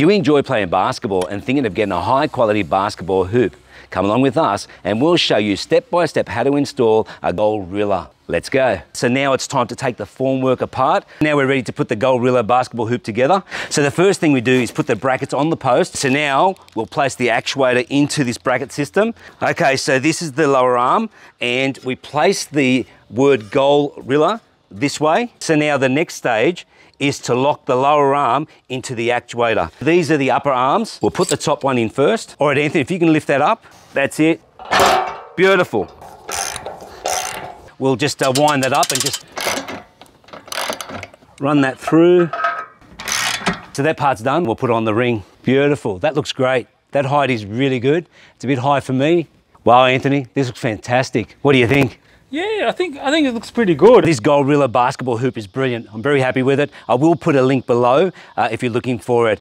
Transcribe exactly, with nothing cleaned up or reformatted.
Do you enjoy playing basketball and thinking of getting a high quality basketball hoop? Come along with us and we'll show you step by step how to install a Goalrilla. Let's go. So now it's time to take the formwork apart. Now we're ready to put the Goalrilla basketball hoop together. So the first thing we do is put the brackets on the post. So now we'll place the actuator into this bracket system. Okay, so this is the lower arm and we place the word Goalrilla this way. So now the next stage is to lock the lower arm into the actuator. These are the upper arms. We'll put the top one in first. All right, Anthony, if you can lift that up, that's it. Beautiful. We'll just uh, wind that up and just run that through. So that part's done. We'll put on the ring. Beautiful. That looks great. That height is really good. It's a bit high for me. Wow, Anthony, this looks fantastic. What do you think? Yeah, I think, I think it looks pretty good. This Goalrilla basketball hoop is brilliant. I'm very happy with it. I will put a link below uh, if you're looking for it.